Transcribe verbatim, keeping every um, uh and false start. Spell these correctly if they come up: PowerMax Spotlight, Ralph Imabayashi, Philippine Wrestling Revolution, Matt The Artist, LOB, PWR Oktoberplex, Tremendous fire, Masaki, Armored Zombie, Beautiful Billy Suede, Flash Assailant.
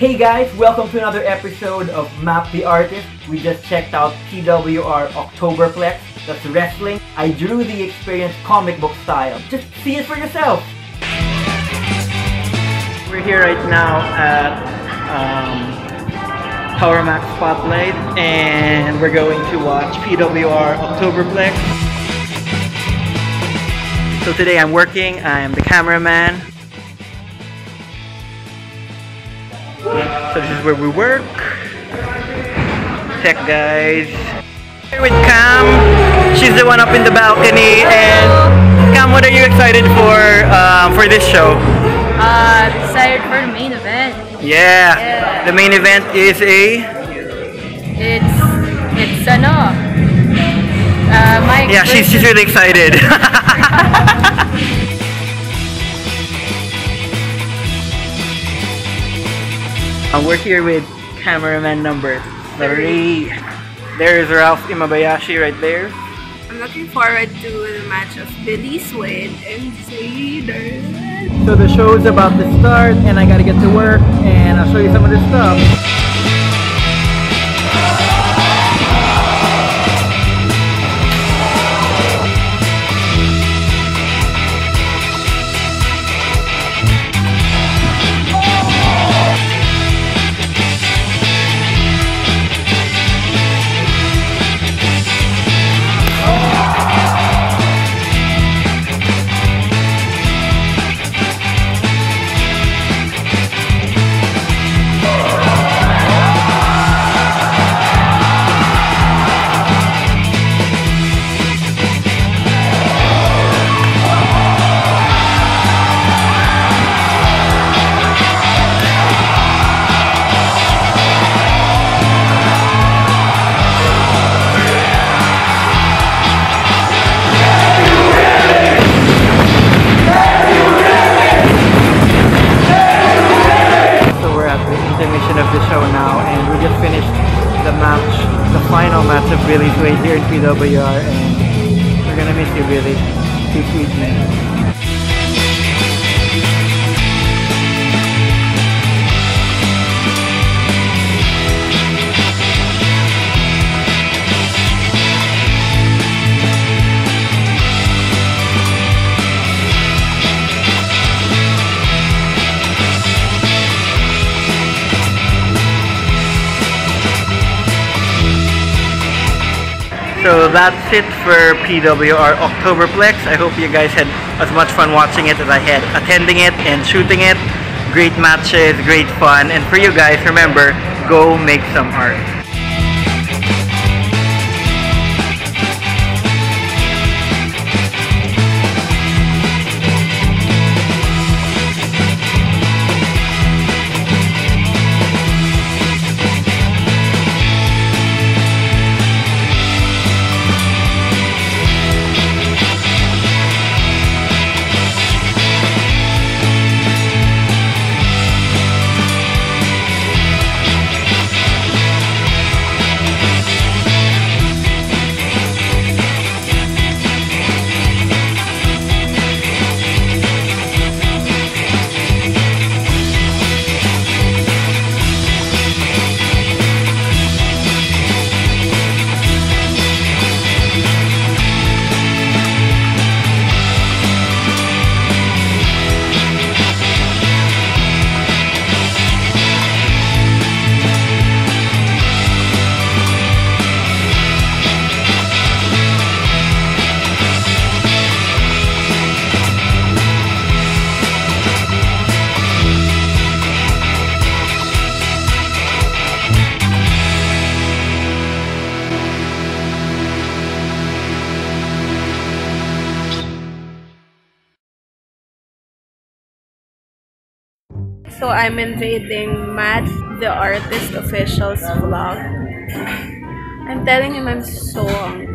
Hey guys, welcome to another episode of Matt The Artist. We just checked out P W R Oktoberplex, that's wrestling. I drew the experience comic book style. Just see it for yourself. We're here right now at um, PowerMax Spotlight, and we're going to watch P W R Oktoberplex. So today I'm working, I'm the cameraman. So this is where we work. Check guys. Here with Cam, she's the one up in the balcony. And Cam, what are you excited for uh, for this show? Uh, excited for the main event. Yeah. yeah. The main event is a. It's it's a no. Uh, my yeah, she's she's really excited. And we're here with cameraman number three. There is Ralph Imabayashi right there. I'm looking forward to the match of Billy Suede and Suede. So the show is about to start, and I gotta get to work, and I'll show you some of this stuff. Here in P W R, and we're gonna miss you, really. Too sweet, man. So that's it for P W R Oktoberplex. I hope you guys had as much fun watching it as I had attending it and shooting it. Great matches, great fun. And for you guys, remember, go make some art. So I'm invading Matt The Artist Official's vlog. I'm telling him I'm so hungry.